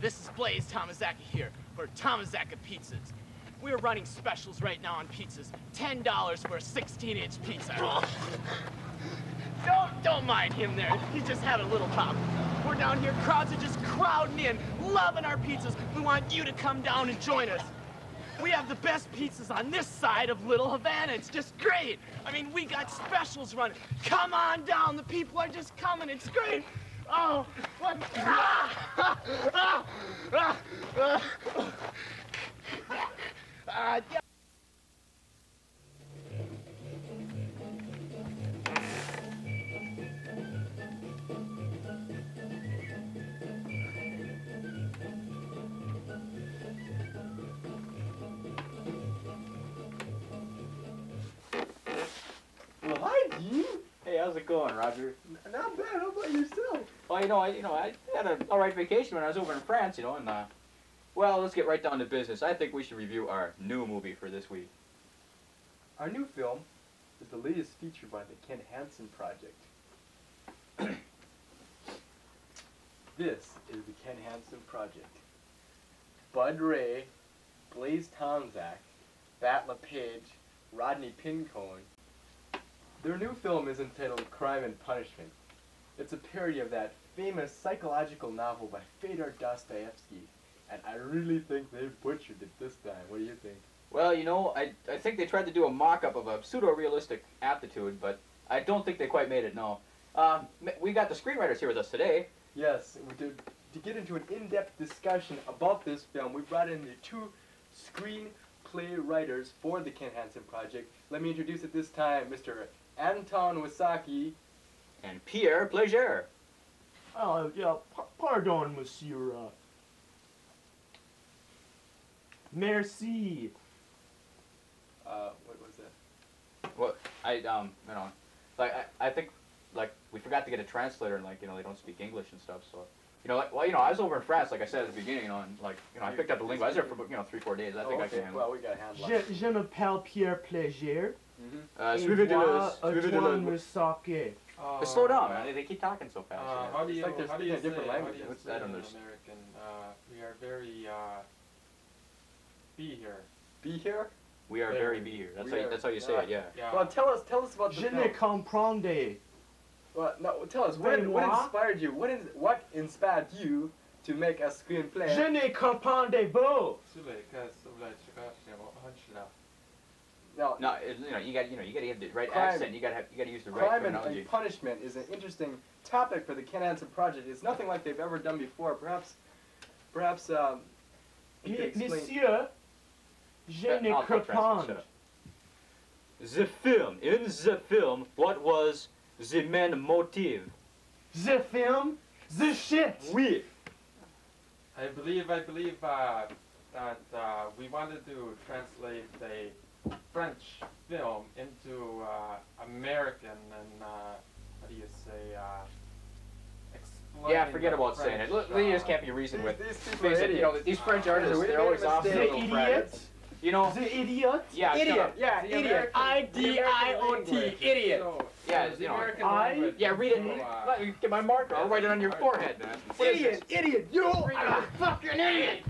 this is Blaise Tomczak here for Tomazaki Pizzas. We're running specials right now on pizzas. $10 for a 16-inch pizza. Don't mind him there. He just had a little pop. We're down here. Crowds are just crowding in, loving our pizzas. We want you to come down and join us. We have the best pizzas on this side of Little Havana. It's just great. I mean, we got specials running. Come on down. The people are just coming. It's great. Oh, what? Yeah. How's it going, Roger? Not bad. How about yourself? Well, I had an all right vacation when I was over in France, and well, let's get right down to business. I think we should review our new movie for this week. Our new film is the latest feature by the Ken Hanson Project. This is the Ken Hanson Project. Bud Ray, Blaise Tomczak, Bat LePage, Rodney Pincone. Their new film is entitled Crime and Punishment. It's a parody of that famous psychological novel by Fyodor Dostoevsky, and I really think they butchered it this time. What do you think? Well, I think they tried to do a mock-up of a pseudo-realistic aptitude, but I don't think they quite made it, no. We got the screenwriters here with us today. Yes, to get into an in-depth discussion about this film, we brought in the two screenplay writers for the Ken Hanson Project. Let me introduce at this time Mr. Anton Wasaki and Pierre Plaisir. Oh, yeah, pardon, monsieur. Merci. What was that? Well, I think, we forgot to get a translator, and, they don't speak English and stuff, so. I was over in France, like I said at the beginning, and, I picked up the language. I was there for, 3 or 4 days. I think I can handle it. Well, we got to handle it. Je m'appelle Pierre Plaisir. Anton Wasaki. Slow down, man. They keep talking so fast. How do you say a different language? I don't understand. American, we are very be here. Be here? We are very be here. That's how you say it. Yeah. Well, tell us about the film. Je ne comprends. Well, no, tell us what inspired you. What inspired you to make a screenplay? Je ne comprends pas. No, you gotta have the right accent. You gotta use the right terminology. Crime and punishment is an interesting topic for the Ken Hanson Project. It's nothing like they've ever done before. Perhaps. Monsieur, je ne comprends. The film. In the film, what was the main motive? The film, the shit. Oui. I believe that we wanted to translate a French film into American and how do you say? Yeah, forget about French, saying it. They just can't be reasoned with. These French artists—they're always off the idiots. The idiot. Yeah, idiot. Yeah, idiot. IDIOT. Idiot. Yeah, Yeah, read it. Let me get my marker. I'll write it on your forehead. Idiot. Idiot. You are a fucking idiot.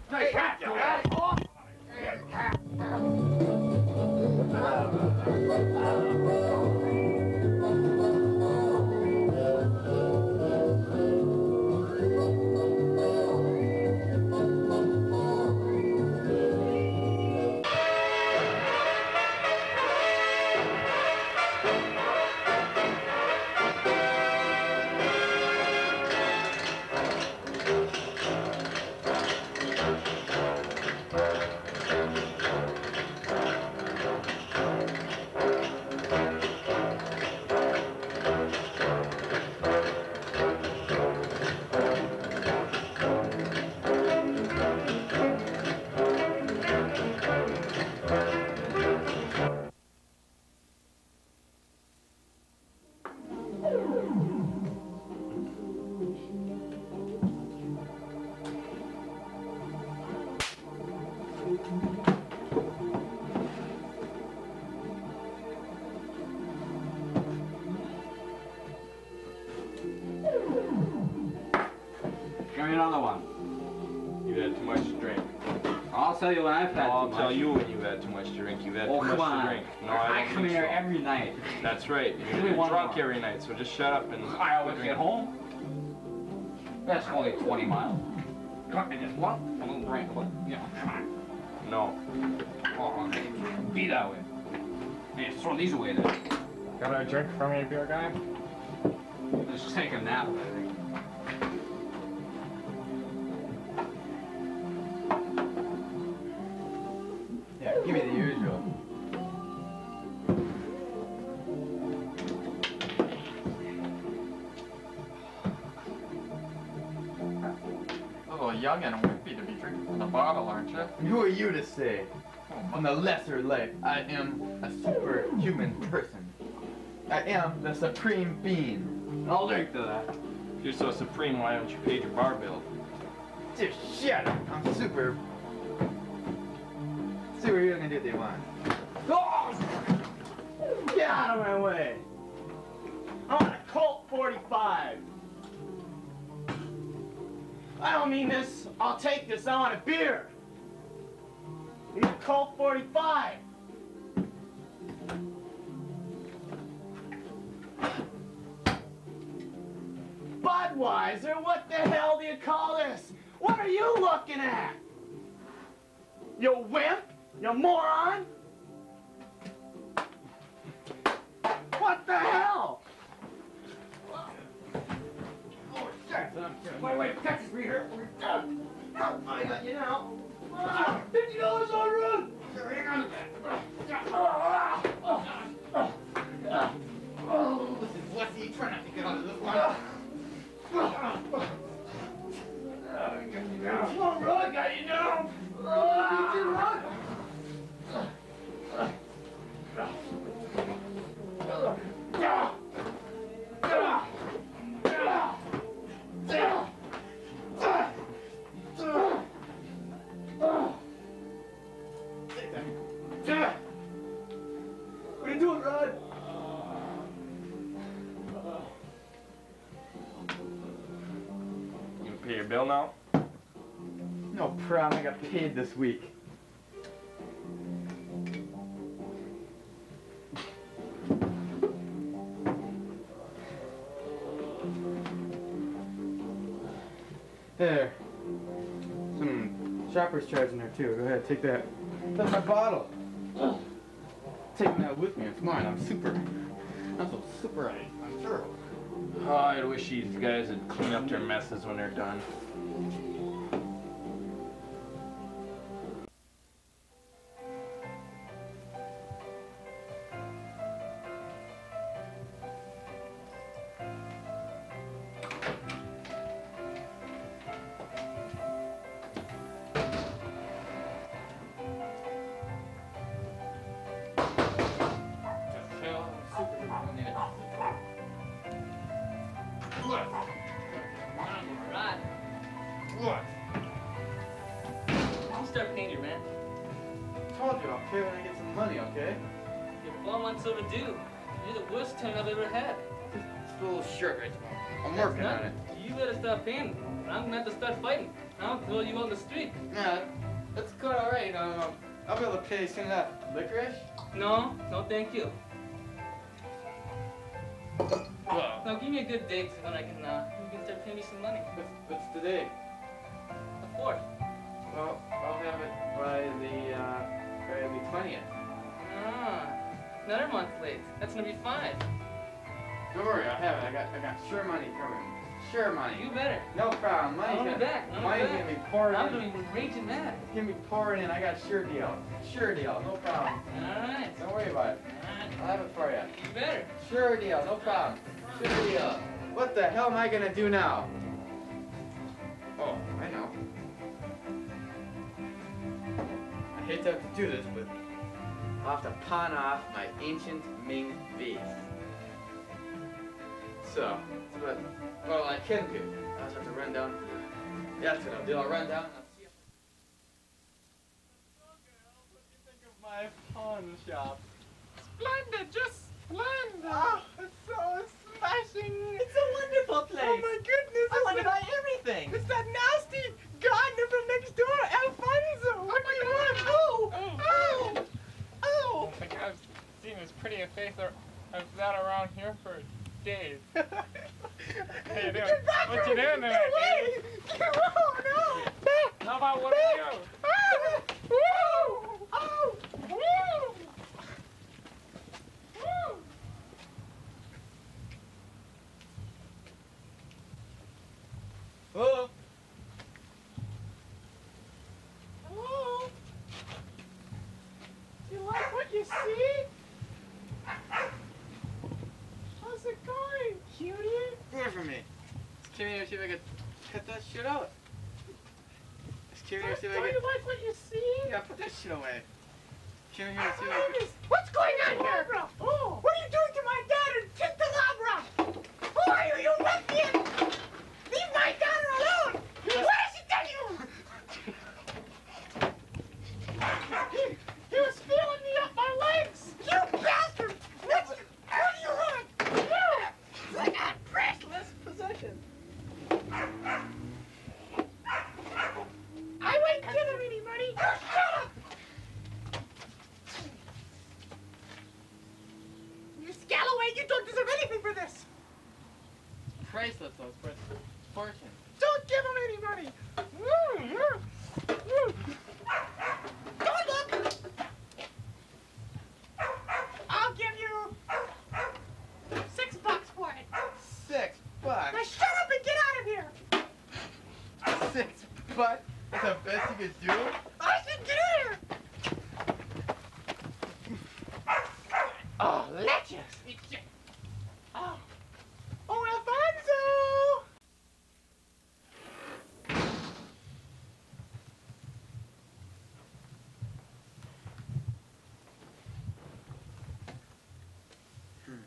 I'll tell you when I've had too much. I'll tell you when you've had too much to drink. You've had too much to drink. No, I come here every night. That's right. You're drunk every night, so just shut up and... I always get home. That's only 20 miles. Come and just what? A little drink. Yeah, no. Oh, be that way. Hey, throw these away then. Got a drink from you, beer guy? Just take a nap, I think. Yeah, give me the usual. A little young and wimpy to be drinking from the bottle, aren't you? And who are you to say? On the lesser life, I am a superhuman person. I am the supreme being. I'll drink to that. If you're so supreme, why don't you pay your bar bill? Just shut up. I'm super. You're gonna do what they want. Oh! Get out of my way! I want a Colt 45. I don't mean this. I'll take this. I want a beer. I need a Colt 45. Budweiser, what the hell do you call this? What are you looking at? You wimp? You moron! What the hell? Oh, shit! Wait, Texas reader! I got you now! $50 on road! Hang on! Oh, listen, Wesley, try not to get out of this one. I got you now! Come on, bro, I got you now! You did what? What are you doing, Rod? You gonna pay your bill now? No problem, I got paid this week. There. Some shopper's charge in there too. Go ahead, take that. That's my bottle. Taking that with me. It's mine. I'm so super at it. I'm sure. Oh, I wish these guys would clean up their messes when they're done. Tasting that licorice? No, no, thank you. Now give me a good date so that I can start paying me some money. What's the date? The 4th. Well, I'll have it by the 20th. Ah, another month late. That's gonna be fine. Don't worry, I'll have it. I got sure money coming. Sure money. You better. No problem. Money's gonna be pouring in. I'm gonna be raging mad. It's gonna be pouring in. I got sure deal. Sure deal. No problem. All right. Don't worry about it. I'll have it for you. You better. Sure deal. No problem. Sure deal. What the hell am I gonna do now? Oh, I know. I hate to have to do this, but I'll have to pawn off my ancient Ming vase. So, but well, I can do. I just have to run down. That's what I'll do. I'll run down. I'll see you. Oh, girls, what do you think of my pawn shop? Splendid, just splendid. Oh, it's so smashing. It's a wonderful place. Oh my goodness! I want to buy everything. It's that nasty gardener from next door, Alfonso. Oh my God. face of that around here for days. Hey, you doing? What you doing there? Get away! Oh, no! How about what I do? Woo! Oh! Woo! Woo! Hello? Hello? Do you like what you see? How's it going, cutie? Good for me. Let's carry it and see if I can cut that shit out. Let's carry it and see if I can... Don't you like what you see? Yeah, put that shit away. Carry it and see if I can... What's going on here? Oh. What are you doing to my daughter? Get the labra! Who are you, you ruffian? Leave my daughter alone! What does she tell you? He was feeling me up my legs! You bastard! What do you want? No! I got priceless possession. I won't give him any money. Oh, shut up! You scalawag, you don't deserve anything for this. Priceless, though. It's priceless. Fortune. Don't give him any money. Don't look. I'll give you $6 for it. $6? Now shut up and get out of here. $6? That's the best you could do? I said get out of here. Oh, let you. Oh. Oh, Alfonso. There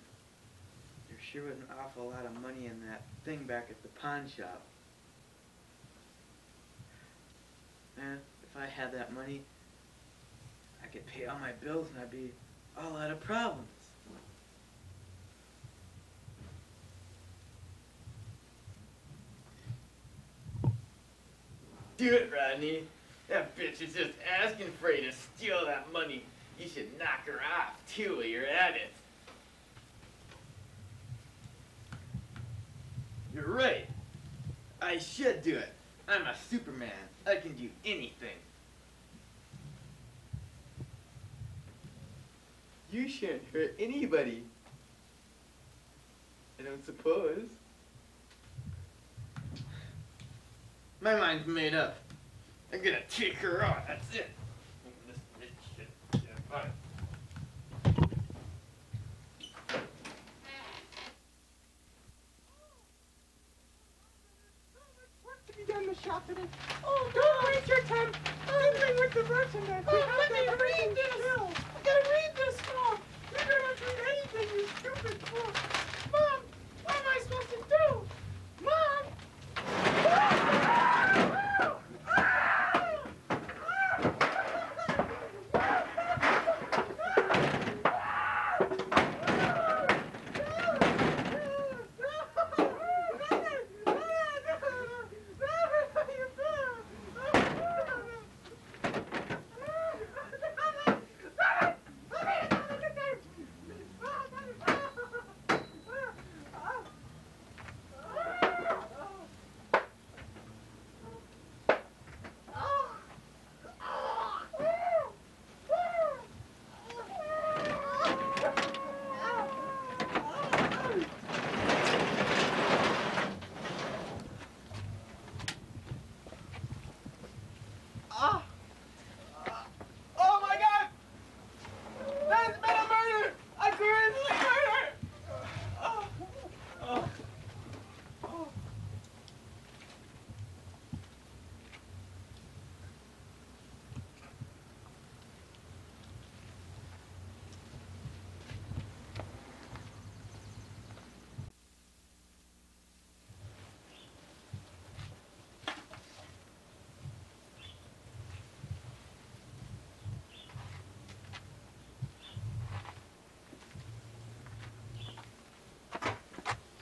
sure was an awful lot of money in that thing back at the pawn shop. Man, if I had that money, I could pay all my bills and I'd be all out of problems. Do it, Rodney. That bitch is just asking for you to steal that money. You should knock her off, too, while you're at it. You're right. I should do it. I'm a Superman. I can do anything. You shouldn't hurt anybody. I don't suppose. My mind's made up. I'm gonna take her on. That's it. Alright. Shop today. Oh, don't waste your time dealing with the merchandise. Oh, let me read this. I gotta read this form. You don't read anything, you stupid fool. Mom, what am I supposed to do? Mom!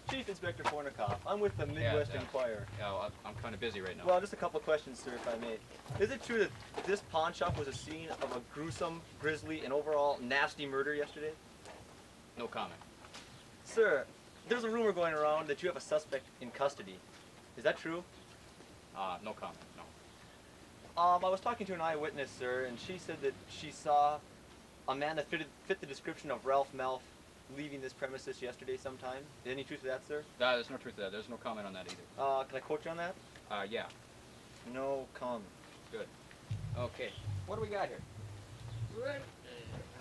Chief Inspector Fornikoff, I'm with the Midwest Enquirer. Yeah, I'm kind of busy right now. Well, just a couple of questions, sir, if I may. Is it true that this pawn shop was a scene of a gruesome, grisly, and overall nasty murder yesterday? No comment. Sir, there's a rumor going around that you have a suspect in custody. Is that true? No comment, no. I was talking to an eyewitness, sir, and she said that she saw a man that fit the description of Ralph Melf leaving this premises yesterday sometime. Any truth to that, sir? There's no truth to that. There's no comment on that either. Can I quote you on that? Yeah. No comment. Good. Okay. What do we got here?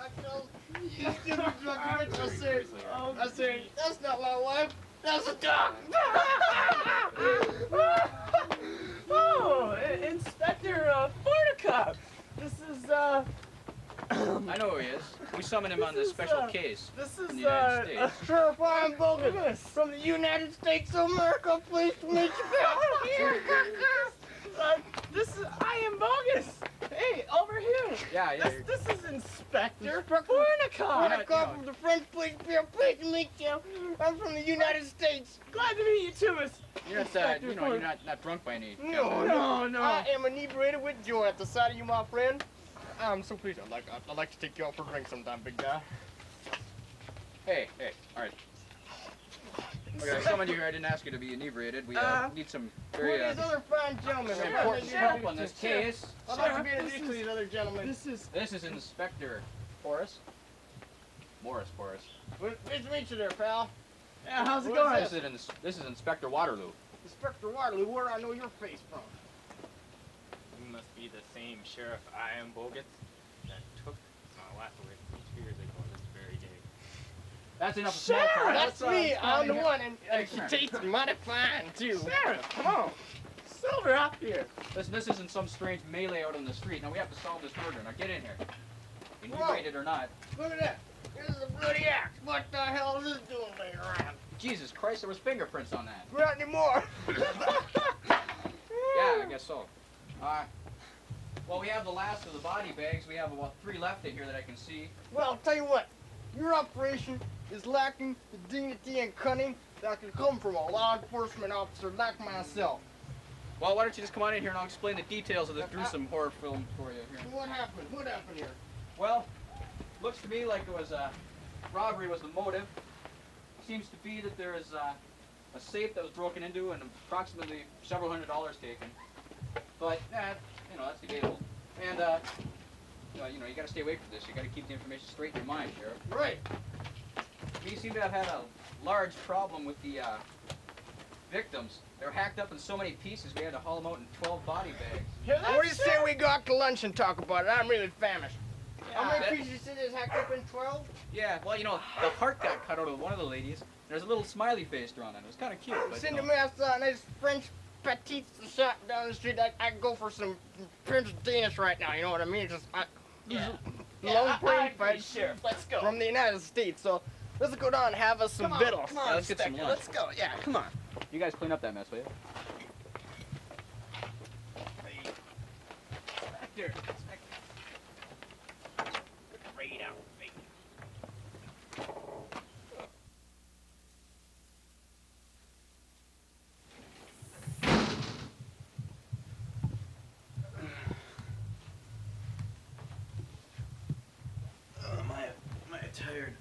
I said, that's not my wife. That's a dog. Oh, Inspector Fornikoff. This is, I know who he is. We summoned him on this special case. This is, Sheriff Ryan Bogus from the United States of America. Pleased to meet you. Here, I am Bogus. Hey, over here. Yeah. This is Inspector Fornikoff. Fornikoff from the French Police Bureau. Pleased to meet you. I'm from the United States. Glad to meet you too, Miss. You're not, you're not drunk by any. No. I am inebriated with joy at the sight of you, my friend. I'm so pleased. I'd like to take you out for a drink sometime, big guy. Hey. All right. Okay, I summoned you here. I didn't ask you to be inebriated. We need some very other fine gentlemen. Important help on this case. I'd like to be introduced to these other gentlemen. This is Inspector Morris. Pleased to meet you there, pal. Yeah, how's it going? This is Inspector Waterloo. Inspector Waterloo, where do I know your face from? You must be the same Sheriff I am Bogus that took my wife away from me 2 years ago this very day. That's enough. Sheriff, that's me. I'm the one, and she tastes mighty fine too. Sheriff, come on, Silver up here. This isn't some strange melee out on the street. Now we have to solve this murder. Now get in here. Inebriated or not. Look at that. This is a bloody axe. What the hell is this doing laying around? Jesus Christ, there was fingerprints on that. Not anymore. Yeah, I guess so. Well, we have the last of the body bags. We have about 3 left in here that I can see. Well, I'll tell you what. Your operation is lacking the dignity and cunning that can come from a law enforcement officer like myself. Well, why don't you just come on in here and I'll explain the details of this gruesome horror film for you. Here. What happened here? Well, looks to me like it was robbery was the motive. Seems to be that there is a safe that was broken into and approximately several $100s taken. But, that's debatable. And, you gotta stay awake for this. You gotta keep the information straight in your mind, Sheriff. Right. We seem to have had a large problem with the victims. They're hacked up in so many pieces, we had to haul them out in 12 body bags. What do you say we go out to lunch and talk about it? I'm really famished. Yeah, how many pieces did this hacked up in 12? Yeah, well, the heart got cut out of one of the ladies. There's a little smiley face drawn on it. It was kind of cute. Send them out a nice French petite shot down the street. I go for some Prince Danish right now, you know what I mean? Sure. Let's go. From the United States, so let's go down and have us some vittles. Come on, let's get some lunch. Let's go, yeah, come on. You guys clean up that mess, will you? Hey. Inspector. Right out. Tired.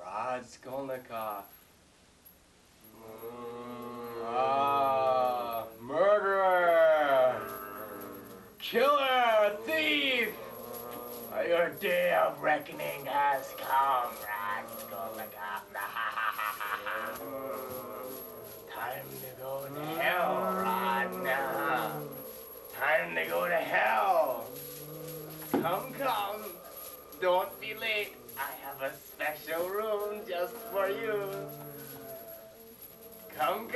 Rod Skolnikov. Murderer! Killer! Thief! Your day of reckoning has come, Rod Skolnikov. Time to go to hell, Rod. Time to go to hell. Come. Don't be late. I have a special room just for you. Come.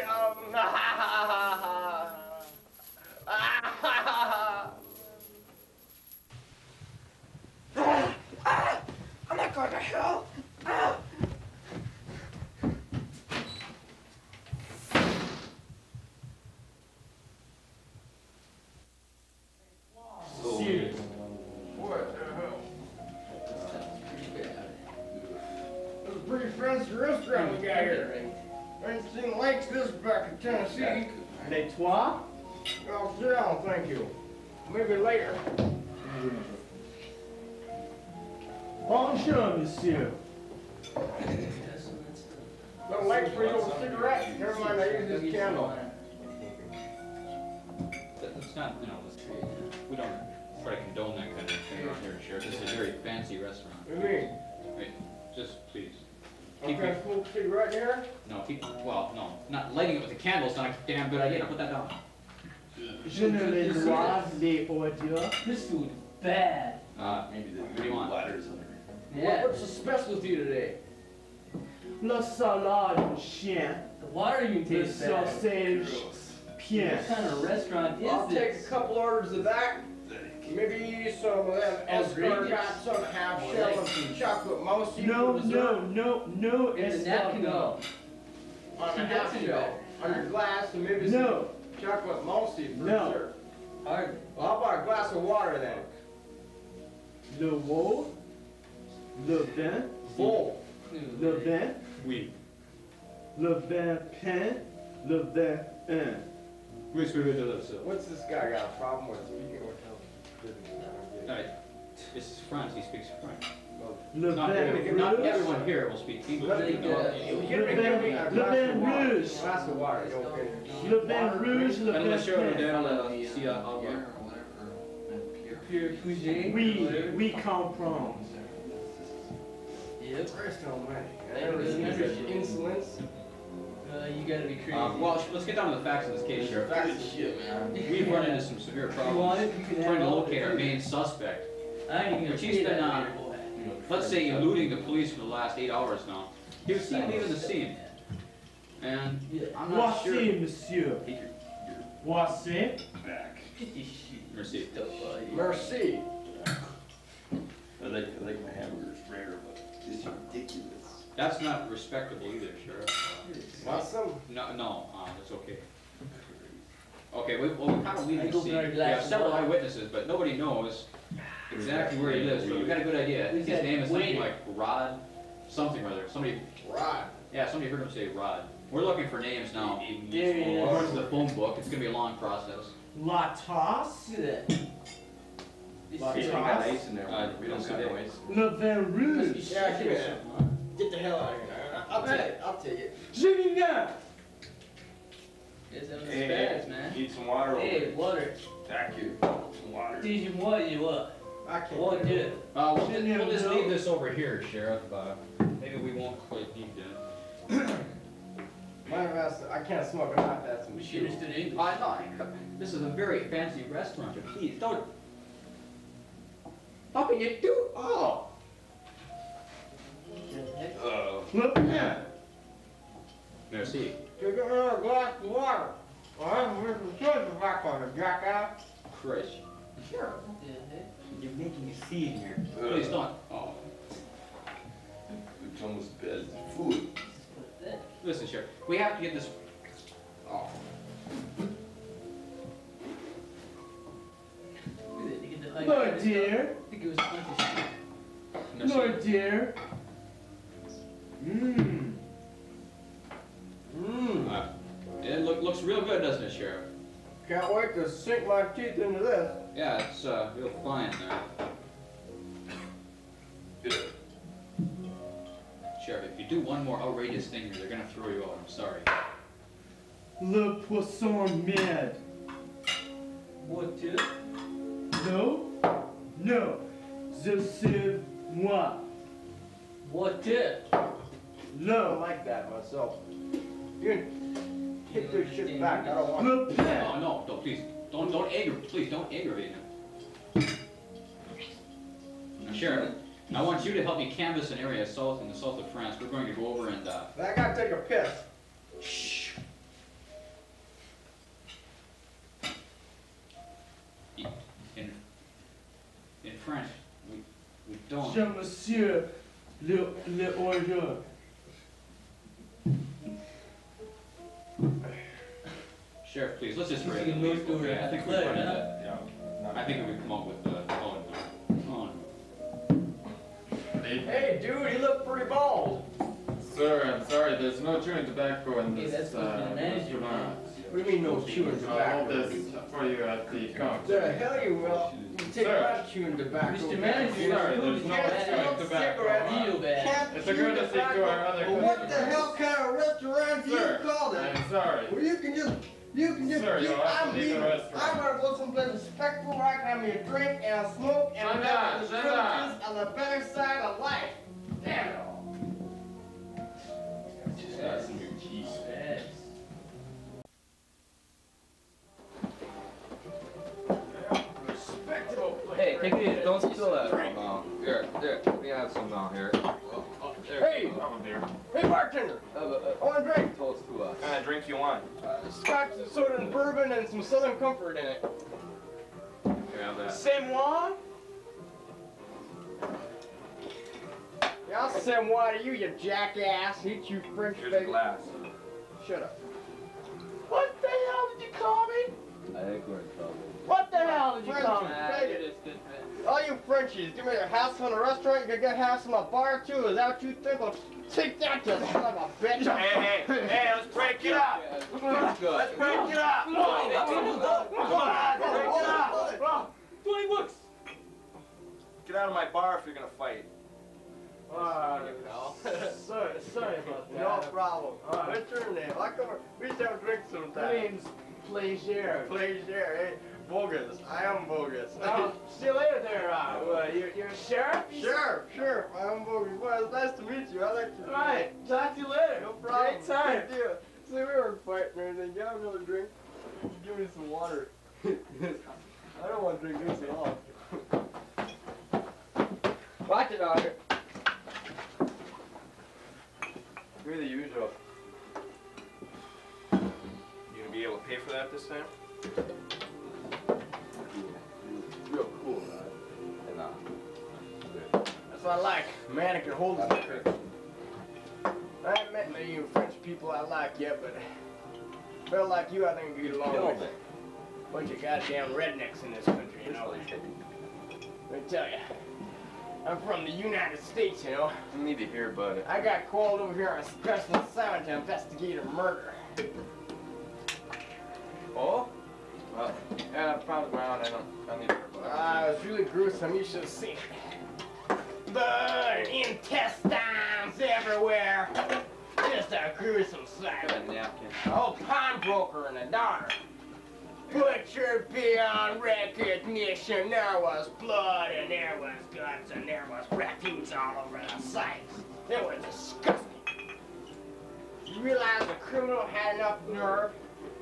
run we got here. Anything like this back in Tennessee. They toi? Oh, sit down, thank you. Maybe later. Bonjour, monsieur. Don't like for you old cigarette. Never mind, I use this candle. It's not, you know, we don't try to condone that kind of thing around here, Sheriff. This is a very fancy restaurant. What do you mean? Wait, just please. Keep okay, your full cigarette here? No, keep, well, no. Not lighting it with a candle's not a damn good idea. Now put that down. Je ne les vois les ordures. This food bad. Maybe the what do you want? Ladders on there. Yeah. What's the special with you today? La salade, chien. The water you taste bad. The sausage, pien. What kind of restaurant is this? I'll take a couple orders of that. Maybe some of that escargot, some half shell, and some chocolate mousse. No, it's escargot. On a half shell, on your glass, and maybe some chocolate mousse for dessert. All right. Well, how about a glass of water then? Le vol, le vin, vol, le vin, oui, le vin pain, le vin un. What's this guy got a problem with speaking with? No, it's France, he speaks French. Well, not everyone here will speak English. Le Bain Rouge. Glass of water, you don't get Le Bain Rouge, Le Bain Rouge. Pierre Plaisir. We comprend. Yep. First almighty. Insolence. You gotta be crazy. Well, let's get down to the facts of this case, Sheriff. That's shit, man. We've run into some severe problems trying to locate our main suspect. But she's been on, let's say, eluding the police for the last 8 hours now. He was seen leaving the scene. And I'm not sure. Voici, monsieur. Voici. Back. Merci. Merci. I like my hamburgers rare, but it's ridiculous. That's not respectable either, Sheriff. Want some? No, it's okay. Okay, we kind of leave the scene. We have several eyewitnesses, but nobody knows exactly where he lives. But we've got a good idea. His name is something like Rod, something or other. Somebody. Rod. Yeah, somebody heard him say Rod. We're looking for names now. We're going to the phone book. It's going to be a long process. La Tasse. La Tasse. We don't see that waste. Le Vin Rouge. Get the hell out of here. I'll take it. Jimina! Hey, man. Need some water over here. Hey, water. Thank you. Some water. Did you want you up? I can't. What did it? We'll just leave this over here, Sheriff. Maybe we won't quite need that. My master, I can't smoke. I'm not that some shit. This is a very fancy restaurant. Please don't. How can you do? Oh. Look at that. Merci. Give me another glass of water. I'm going to put the back on it, jackass. Chris. Sure. You're making a scene here. Please don't. Oh. It's almost bad food. Listen, Sheriff. We have to get this. Oh. Lord dear. I think it was plenty. Lord dear. Mmm. Mmm. It looks real good, doesn't it, Sheriff? Can't wait to sink my teeth into this. Yeah, it's real fine there. Sheriff, if you do one more outrageous thing here, they're gonna throw you out. I'm sorry. Le poisson med. What did? No. No. Je suis moi. What did? No, I like that myself. You hit this shit back. I don't want to. No, please. Don't aggravate him. Now, Sheriff, I want you to help me canvass an area south in the south of France. We're going to go over and I gotta take a piss. Shh. In France, we don't. Jean Monsieur le Ordure. Sheriff, please, let's just raise it. I think we'll find that. Yeah, I think we come up with the phone. Hey, dude, you look pretty bald. Sir, I'm sorry, there's no chewing tobacco in this restaurant. What do you mean no chewing tobacco? I'll hold this for you at the counter. The hell you will. Take out chewing tobacco. Mr. Manager, sorry, there's no chewing tobacco. It's a courtesy to our other customers. What the hell kind of restaurant do you call that? I'm sorry. Well, you can just. Sir, you'll have to leave the restaurant. I want to go someplace respectful where I can have me a drink and a smoke and have the privileges on the better side of life. Damn it all. Just got some new cheese. Hey, take it. Don't spill that. No. Here. We have some down here. Hey! Hey, bartender! I want a drink. Toast to us. What kind of drink you want? Scotch and soda and bourbon and some Southern Comfort in it. Here, have that. C'est moi? Yeah, I'll send water to you, you jackass. Eat you French baby. Here's a glass. Shut up. What the hell did you call me? I think we're in trouble. What the hell did you call me? All you Frenchies, give me your house in a restaurant, you can get house in a bar too. Is that what you think? Well, take that to the son of a bitch. Hey, let's break it up. Let's break it up. Come on, break it up. 20 bucks. Get out of my bar if you're going to fight. Sorry about that. No problem. What's your name? I come over. We should have a drink sometime. My name's Plaisir. Plaisir, hey. Bogus. I am Bogus. Oh, see you later there, you're a sheriff? Sheriff. I am Bogus. Well, it's nice to meet you. I like to meet you. Alright, talk to you later. No problem. Great time. Good deal. See, we were fighting or anything. You have another drink? Give me some water. I don't want to drink this at all. Watch it, Otter. Give me the usual. You gonna be able to pay for that this time? Real cool, man. That's what I like. A man that can hold his liquor. I haven't met many French people I like yet, but a fellow like you, I think you get along with. Bunch of goddamn rednecks in this country, you know. Let me tell you. I'm from the United States, you know. You need to hear about it. I got called over here on a special assignment to investigate a murder. Oh? Well, yeah, I found my own. I don't need to hear about it. It was really gruesome. You should have seen it. Blood, intestines everywhere. Just a gruesome sight. Got a napkin. A whole pawnbroker and a daughter. Butchered beyond recognition, there was blood and there was guts and there was refuse all over the sites. It was disgusting. You realize the criminal had enough nerve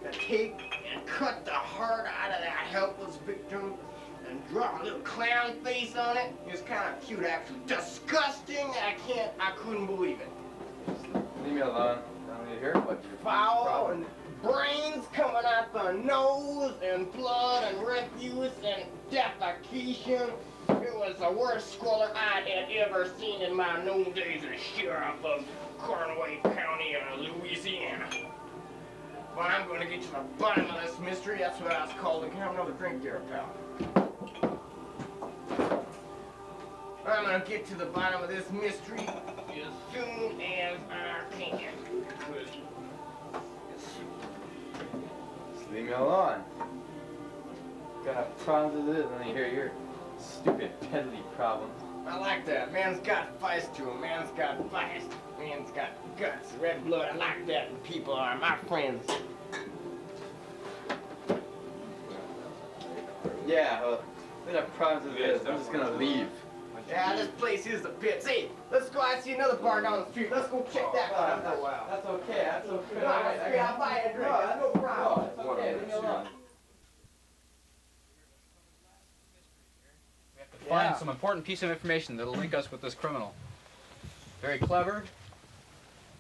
to take and cut the heart out of that helpless victim and draw a little clown face on it? It was kind of cute, actually. Disgusting, I couldn't believe it. Leave me alone. I don't need to hear what you're foul and brains coming out the nose, and blood, and refuse, and defecation. It was the worst squalor I had ever seen in my known days as sheriff of Cornway County, Louisiana. Well, I'm going to get to the bottom of this mystery. That's what I was called. Can I have another drink there, pal? I'm going to get to the bottom of this mystery as soon as I can. Leave me alone. Got a problem with it, and then you hear your stupid peddly problem. I like that. Man's got vice to him. Man's got vice. Man's got guts. Red blood. I like that. And people are my friends. Yeah, well, we got problems with this. I'm just gonna leave. Yeah, this place is a bitch. Hey, let's go. I see another bar down the street. Let's go check that one out for a while. That's okay. That's okay. No, I'll buy a drink. No, that's no problem. That's okay. Leave me alone. We have to find some important piece of information that'll link us with this criminal. Very clever.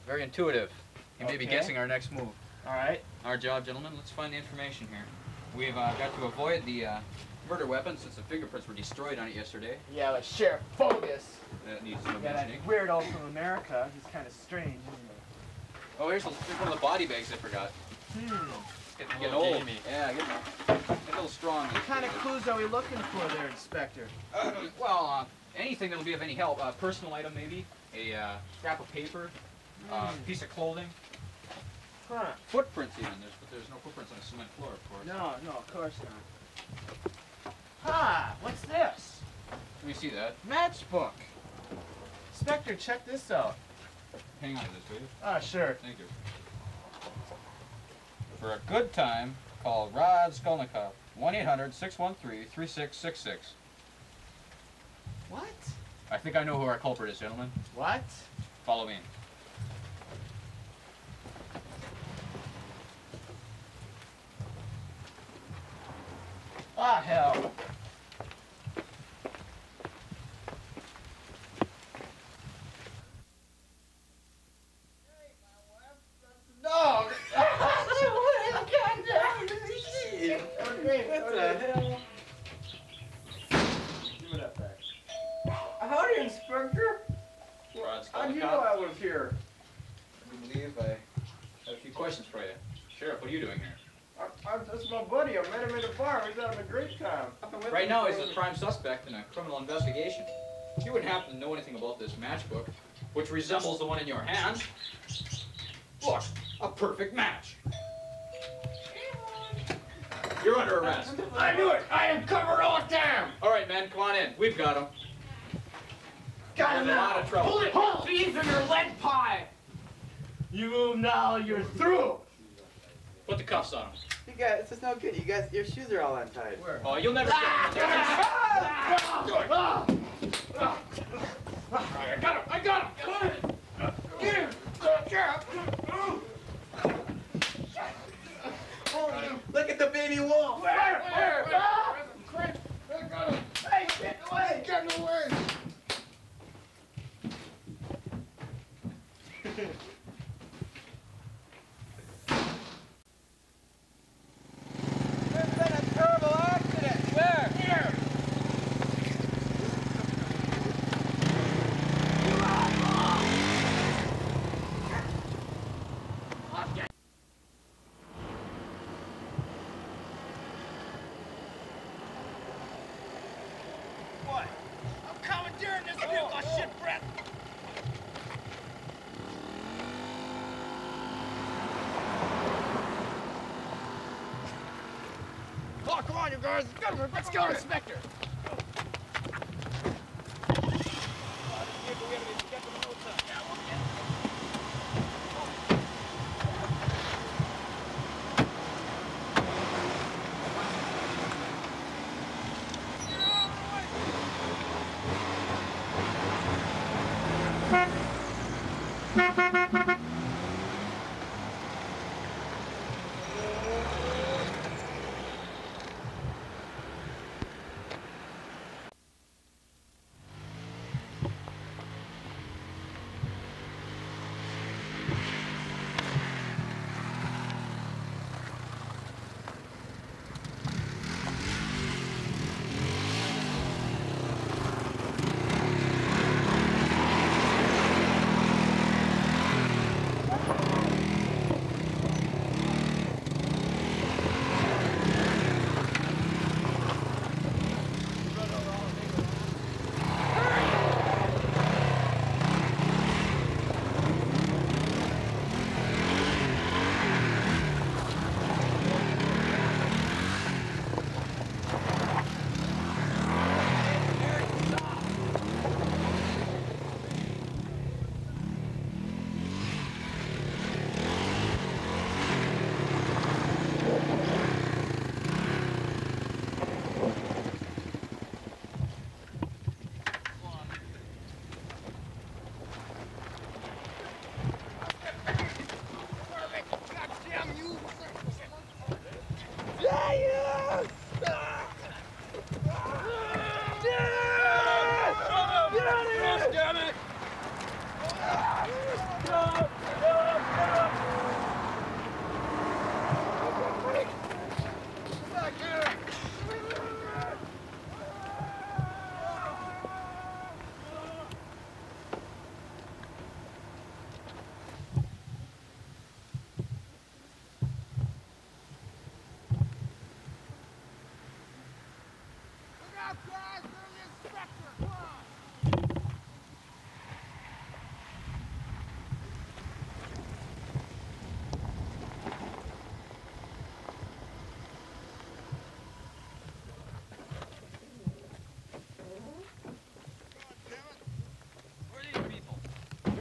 Very intuitive. You may be guessing our next move. All right. Our job, gentlemen. Let's find the information here. We've got to avoid the murder weapon, since the fingerprints were destroyed on it yesterday. Yeah, but Sheriff Bogus. That needs no mentioning. That weirdo from America. He's kind of strange, isn't he? Oh, here's one of the body bags I forgot. It's getting old. Yeah, getting a little strong. What kind of clues are we looking for there, Inspector? Well, anything that'll be of any help. A personal item, maybe. A scrap of paper. piece of clothing. Huh. Footprints even, but there's no footprints on a cement floor, of course. No, no, of course not. Ah, what's this? Let me see that. Matchbook. Inspector, check this out. Hang on to this, will you? Ah, sure. Thank you. For a good time, call Rod Skolnikov, 1-800-613-3666. What? I think I know who our culprit is, gentlemen. What? Follow me. Ah, hell. Suspect in a criminal investigation. You wouldn't happen to know anything about this matchbook, which resembles the one in your hand. Look, a perfect match. You're under arrest. I knew it! I am covered all the time! All right, man, come on in. We've got him. Got him out of trouble. Pull beans in your lead pie! You move now, you're through! Put the cuffs on him. You guys, this is no good. You guys, your shoes are all untied. Where? Oh, you'll never get him. I got him! I got him! Get him! Look at the baby wolf! Where? I got him! Hey, get away! Get away! Let's go, Inspector.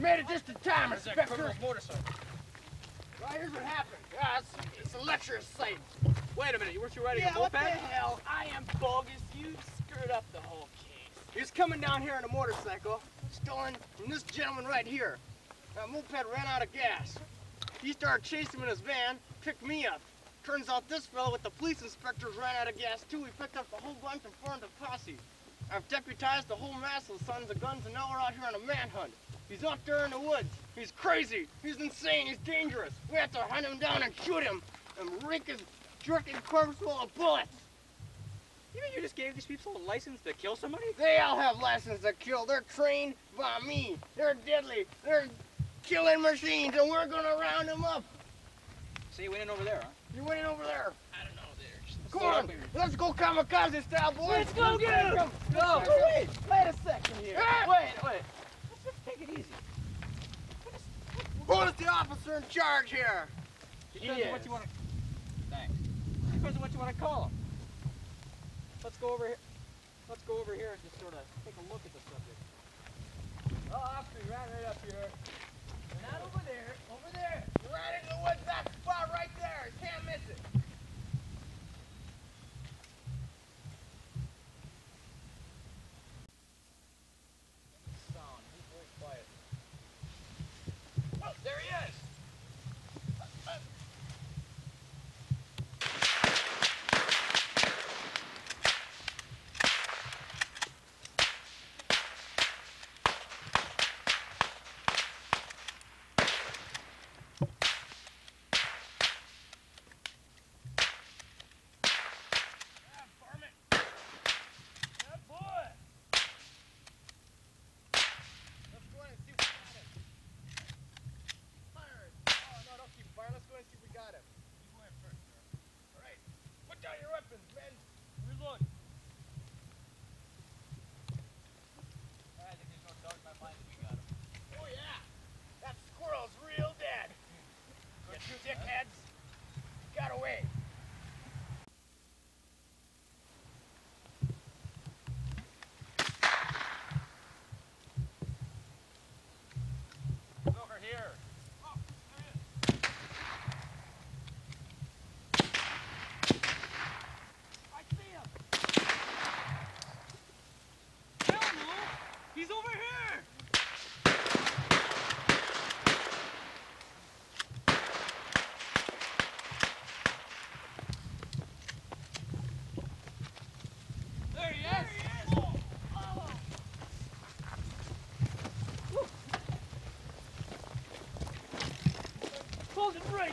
made it just in time, Inspector. Well, here's what happened. Yeah, it's a lecherous sight. Wait a minute, you weren't you riding a moped? Yeah, what the hell? I am Bogus. You screwed up the whole case. He was coming down here on a motorcycle, stolen from this gentleman right here. That moped ran out of gas. He started chasing him in his van, picked me up. Turns out this fellow with the police inspectors ran out of gas too. He picked up a whole bunch and formed a posse. I've deputized the whole mass of the sons of guns, and now we're out here on a manhunt. He's out there in the woods. He's crazy. He's insane. He's dangerous. We have to hunt him down and shoot him and rake his jerking corpse full of bullets. You mean you just gave these people a license to kill somebody? They all have license to kill. They're trained by me. They're deadly. They're killing machines, and we're going to round them up. So you went in over there, huh? You went in over there. I don't know. Come on, let's go kamikaze style, boys. Let's go get him. Go. Wait a second here. Ah! Wait. Let's just take it easy. Who is the officer in charge here? Depends on what you want to... Thanks. Depends on what you want to call him. Let's go over here. Let's go over here and just sort of take a look at the subject. Oh, officer, you're right up here. You're not over there. Over there. You're right into the woods. That spot right there. You can't miss it. There he is! Right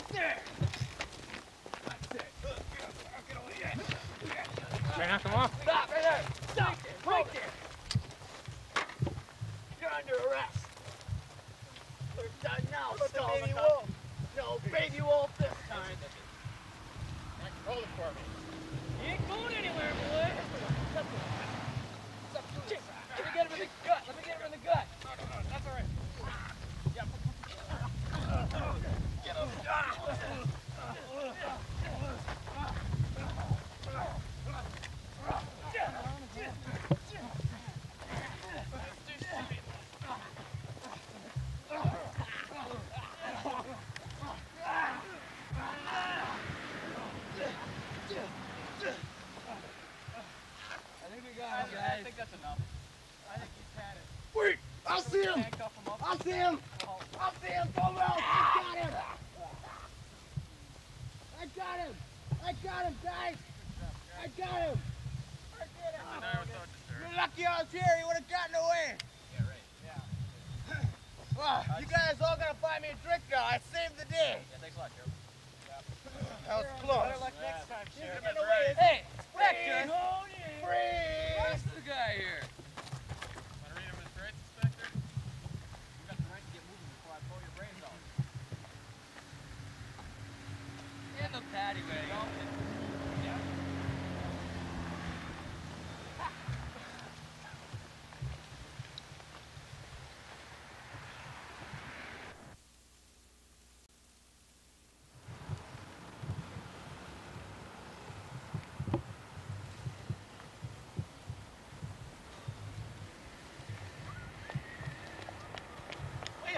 there! That's it. Try to knock him off. Stop! Right there! Stop! Right there! You're under arrest! We're done now, Stalin. Baby wolf! No, baby wolf this time! Now control it for me. You ain't going anywhere, boy! Let me get him in the gut! Let me get him in the gut! No, that's alright.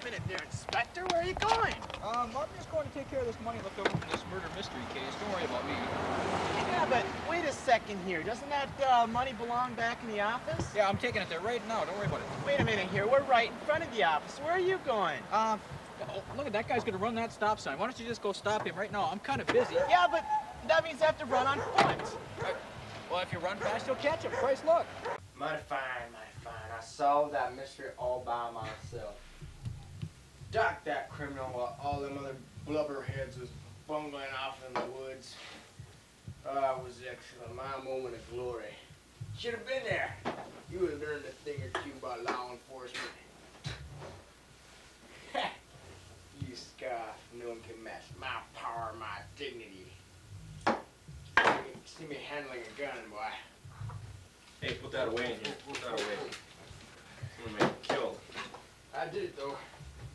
minute there, Inspector. Where are you going? I'm just going to take care of this money left over from this murder mystery case. Don't worry about me. Yeah, but wait a second here. Doesn't that money belong back in the office? Yeah, I'm taking it there right now. Don't worry about it. Wait a minute here. We're right in front of the office. Where are you going? Oh, look, that guy's going to run that stop sign. Why don't you just go stop him right now? I'm kind of busy. Yeah, but that means I have to run on foot. Well, if you run fast, you'll catch him. Christ, look. Mighty fine. I solved that mystery all by myself. Docked that criminal while all them other blubberheads was bungling off in the woods. Oh, it was actually my moment of glory. Should have been there. You would have learned a thing or two by law enforcement. You scoff. No one can match my power, my dignity. See me handling a gun, boy. Hey, put that away in here. Put that away. Someone may be killed. I did it, though.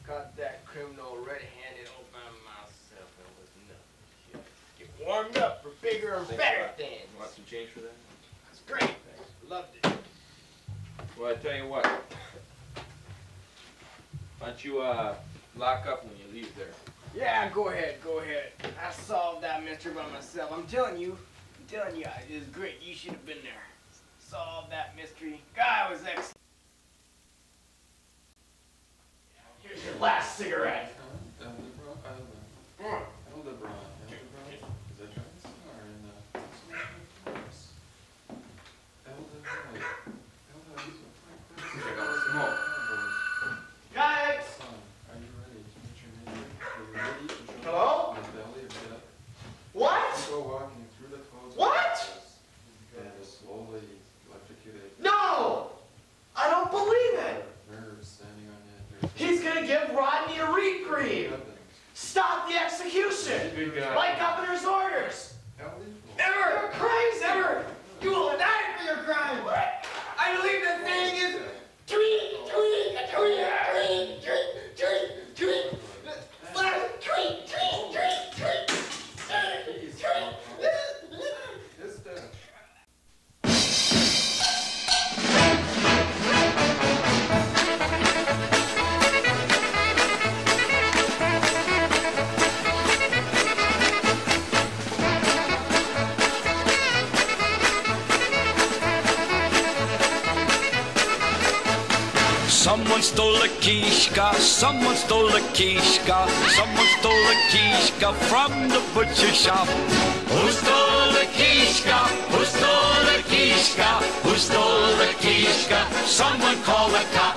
Caught that criminal red-handed all by myself. It was nothing. Get warmed up for bigger and better things. You want some change for that? That's great. Thanks. Loved it. Well, I tell you what. Why don't you lock up when you leave there? Yeah, go ahead. I solved that mystery by myself. I'm telling you, it was great. You should have been there. Solved that mystery. God, it was excellent. Here's your last cigarette. By governor's orders! Never! Crimes ever! You will die for your crime! What? I believe the thing is someone stole a kishka, someone stole a kishka, someone stole a kishka from the butcher shop. Who stole a kishka? Who stole a kishka? Who stole a kishka? Someone call the cop.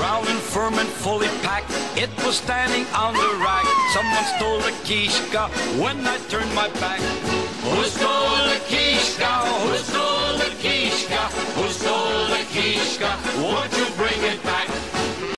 Round and firm and fully packed, it was standing on the rack. Someone stole a kishka when I turned my back. Who stole a kishka? Who stole a kishka? Who stole a kishka? Won't you bring it back?